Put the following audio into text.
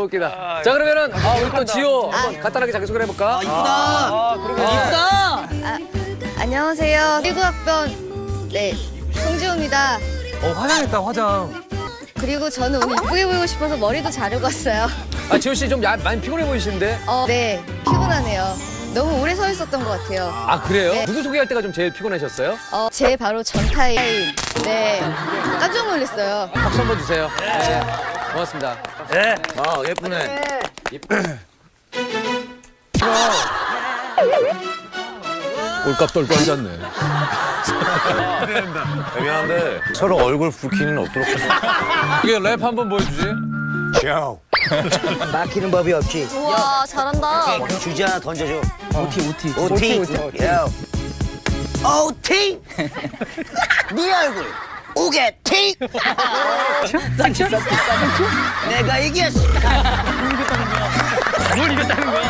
또 웃기다. 자, 그러면은 우리 또 지호 한번 간단하게 자기소개를 해볼까? 이쁘다. 안녕하세요. 19학번 네 송지호입니다. 화장했다, 화장. 그리고 저는 오늘 예쁘게 보이고 싶어서 머리도 자르고 왔어요. 지호 씨 좀 많이 피곤해 보이시는데? 네, 피곤하네요. 너무 오래 서 있었던 것 같아요. 그래요? 네. 누구 소개할 때가 좀 제일 피곤하셨어요? 제 바로 전타임. 네, 깜짝 놀랐어요. 박수 한번 주세요. 네. 네. 고맙습니다. 네. 예쁘네. 네. 꼴깍떨고 앉았네. 미안한데 서로 얼굴 붉히는 없도록 하자. 이게 랩 한번 보여주지? 쇼. 막히는 법이 없지. 우와, 잘한다. 주제 하나 던져줘. OT. OT. 네 얼굴. 오게 티. 내가 이겼어. 뭘 이겼다는 거야?